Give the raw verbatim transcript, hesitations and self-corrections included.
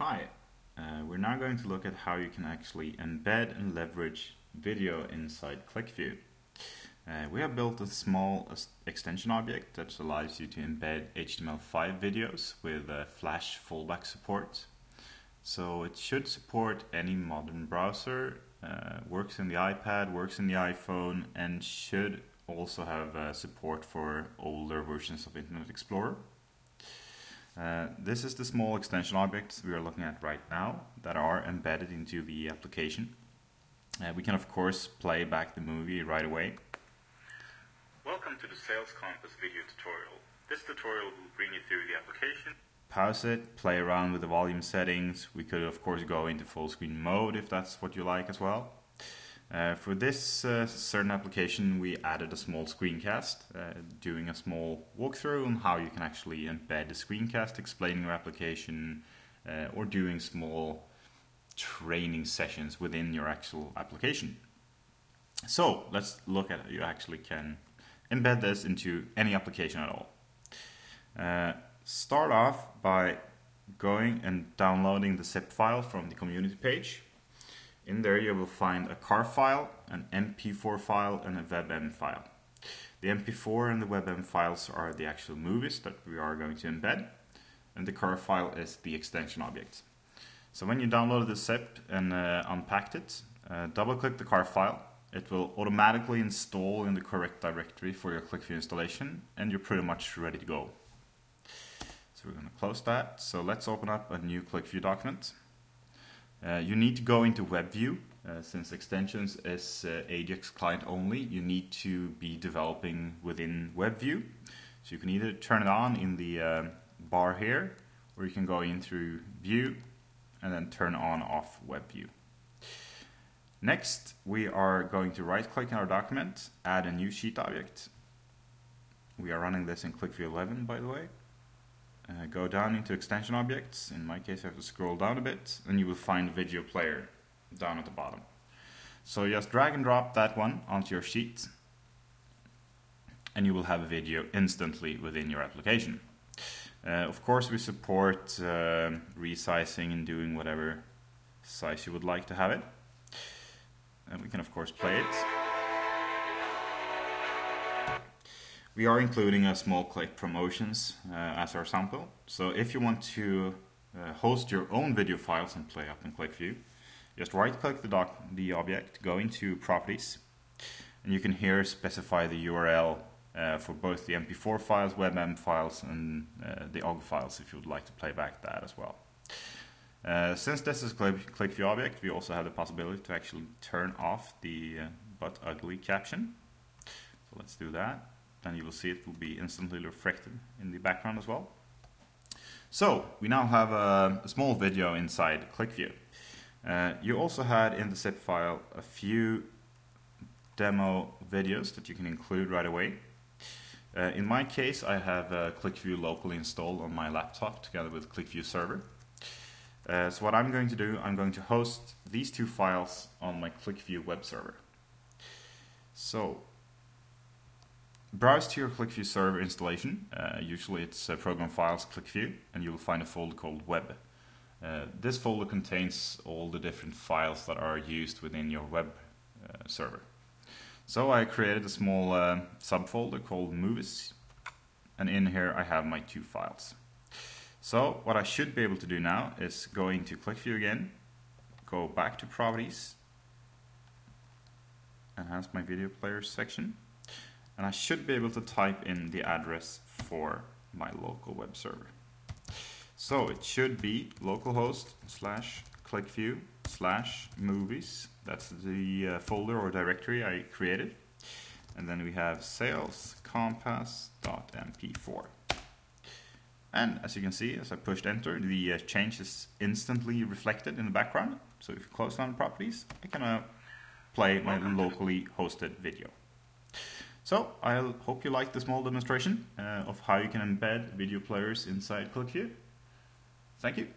Hi, uh, we're now going to look at how you can actually embed and leverage video inside QlikView. Uh, we have built a small extension object that allows you to embed H T M L five videos with uh, Flash fallback support. So it should support any modern browser, uh, works in the iPad, works in the iPhone, and should also have uh, support for older versions of Internet Explorer. Uh, this is the small extension objects we are looking at right now that are embedded into the application. Uh, we can of course play back the movie right away. Welcome to the Sales Compass video tutorial. This tutorial will bring you through the application. Pause it, play around with the volume settings. We could of course go into full screen mode if that's what you like as well. Uh, for this uh, certain application, we added a small screencast, uh, doing a small walkthrough on how you can actually embed the screencast, explaining your application, uh, or doing small training sessions within your actual application. So let's look at how you actually can embed this into any application at all. Uh, start off by going and downloading the zip file from the community page. In there you will find a car file, an M P four file, and a WebM file. The M P four and the WebM files are the actual movies that we are going to embed, and the car file is the extension object. So when you download the zip and uh, unpacked it, uh, double-click the car file. It will automatically install in the correct directory for your QlikView installation, and you're pretty much ready to go. So we're going to close that. So let's open up a new QlikView document. Uh, you need to go into WebView, uh, since extensions is uh, A D X client only. You need to be developing within WebView. So you can either turn it on in the uh, bar here, or you can go in through View and then turn on off WebView. Next, we are going to right-click in our document, add a new sheet object. We are running this in QlikView eleven, by the way. Uh, go down into Extension Objects. In my case, I have to scroll down a bit, and you will find Video Player down at the bottom. So just drag and drop that one onto your sheet, and you will have a video instantly within your application. Uh, of course, we support uh, resizing and doing whatever size you would like to have it. And we can, of course, play it. We are including a small clip from Oceans uh, as our sample. So if you want to uh, host your own video files and play up in QlikView, just right-click the, doc the object, go into Properties, and you can here specify the U R L uh, for both the M P four files, WebM files, and uh, the O G files if you would like to play back that as well. Uh, since this is a QlikView object, we also have the possibility to actually turn off the uh, but ugly caption. So let's do that. Then you will see it will be instantly reflected in the background as well. So we now have a, a small video inside QlikView. Uh, you also had in the zip file a few demo videos that you can include right away. Uh, in my case, I have uh, QlikView locally installed on my laptop together with QlikView server. Uh, so what I'm going to do, I'm going to host these two files on my QlikView web server. So browse to your QlikView server installation. Uh, usually it's uh, program files, QlikView, and you will find a folder called web. Uh, this folder contains all the different files that are used within your web uh, server. So I created a small uh, subfolder called movies, and in here I have my two files. So what I should be able to do now is go into QlikView again, go back to Properties, enhance my video player section. And I should be able to type in the address for my local web server. So it should be localhost slash QlikView slash movies. That's the uh, folder or directory I created. And then we have sales compass dot M P four. And as you can see, as I pushed enter, the uh, change is instantly reflected in the background. So if you close down Properties, I can uh, play my locally hosted video. So I hope you liked the small demonstration uh, of how you can embed video players inside QlikView. Thank you.